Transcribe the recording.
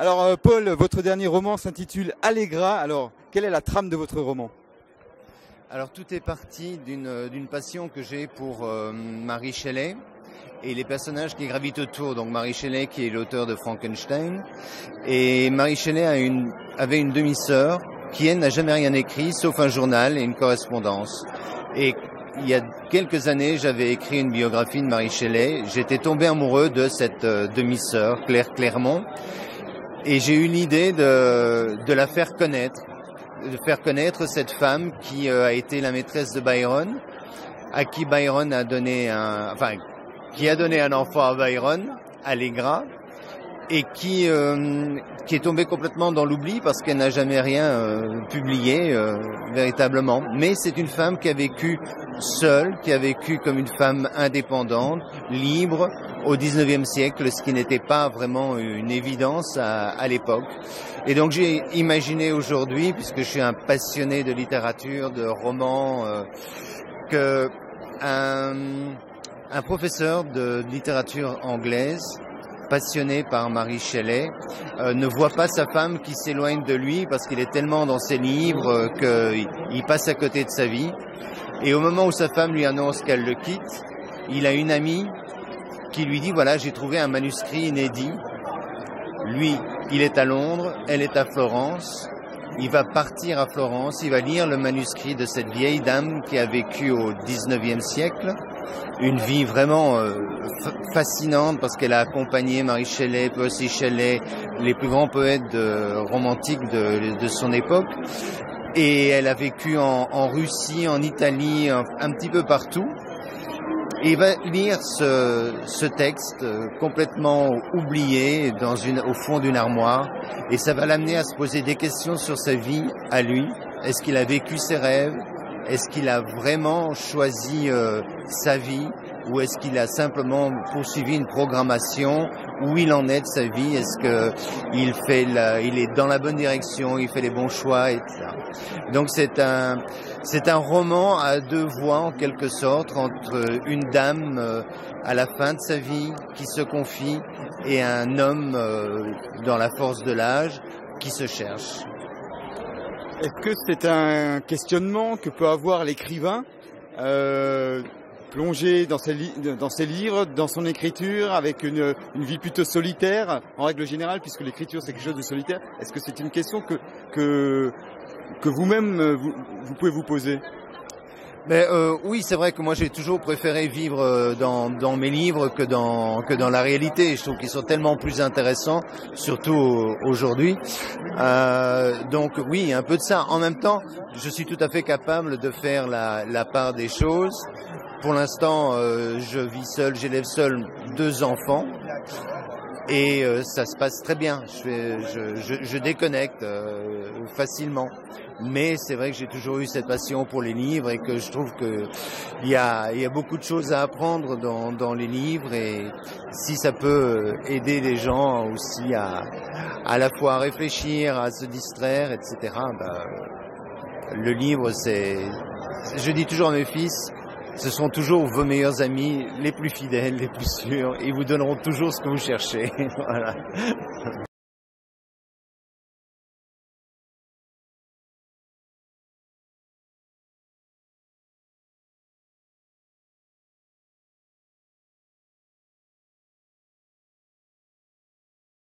Alors Paul, votre dernier roman s'intitule Allegra. Alors quelle est la trame de votre roman? Alors tout est parti d'une passion que j'ai pour Marie Shelley et les personnages qui gravitent autour. Donc Marie Shelley qui est l'auteur de Frankenstein, et Marie Shelley avait une demi-sœur qui, elle, n'a jamais rien écrit sauf un journal et une correspondance. Et il y a quelques années, j'avais écrit une biographie de Marie Shelley. J'étais tombé amoureux de cette demi-sœur, Claire Clairmont, et j'ai eu l'idée de la faire connaître, de faire connaître cette femme qui a été la maîtresse de Byron, à qui Byron a donné un enfant à Byron, Allegra, et qui est tombée complètement dans l'oubli parce qu'elle n'a jamais rien publié véritablement. Mais c'est une femme qui a vécu seule, qui a vécu comme une femme indépendante, libre, au 19e siècle, ce qui n'était pas vraiment une évidence à l'époque. Et donc j'ai imaginé aujourd'hui, puisque je suis un passionné de littérature, de romans, que un professeur de littérature anglaise, passionné par Marie Shelley, ne voit pas sa femme qui s'éloigne de lui parce qu'il est tellement dans ses livres qu'il passe à côté de sa vie. Et au moment où sa femme lui annonce qu'elle le quitte, il a une amie qui lui dit « Voilà, j'ai trouvé un manuscrit inédit. » Lui, il est à Londres, elle est à Florence. Il va partir à Florence, il va lire le manuscrit de cette vieille dame qui a vécu au 19e siècle. Une vie vraiment fascinante, parce qu'elle a accompagné Marie Shelley, Percy Shelley, les plus grands poètes romantiques de son époque. Et elle a vécu en Russie, en Italie, un petit peu partout. Et il va lire ce texte complètement oublié au fond d'une armoire, et ça va l'amener à se poser des questions sur sa vie à lui. Est-ce qu'il a vécu ses rêves? Est-ce qu'il a vraiment choisi sa vie, ou est-ce qu'il a simplement poursuivi une programmation? Où il en est de sa vie? Est-ce qu'il est dans la bonne direction, il fait les bons choix, etc. Donc c'est un roman à deux voix, en quelque sorte, entre une dame à la fin de sa vie qui se confie et un homme dans la force de l'âge qui se cherche. Est-ce que c'est un questionnement que peut avoir l'écrivain, plongé dans ses livres, dans son écriture, avec une vie plutôt solitaire, en règle générale, puisque l'écriture c'est quelque chose de solitaire? Est-ce que c'est une question que vous-même vous pouvez vous poser? Mais oui, c'est vrai que moi j'ai toujours préféré vivre dans mes livres que dans la réalité. Je trouve qu'ils sont tellement plus intéressants, surtout aujourd'hui. Donc oui, un peu de ça. En même temps, je suis tout à fait capable de faire la part des choses. Pour l'instant, je vis seul, j'élève seul deux enfants. Et ça se passe très bien, je déconnecte facilement. Mais c'est vrai que j'ai toujours eu cette passion pour les livres, et que je trouve qu'il y a beaucoup de choses à apprendre dans les livres. Et si ça peut aider les gens aussi à la fois à réfléchir, à se distraire, etc., le livre, c'est... Je dis toujours à mes fils... Ce sont toujours vos meilleurs amis, les plus fidèles, les plus sûrs. Ils vous donneront toujours ce que vous cherchez. Voilà.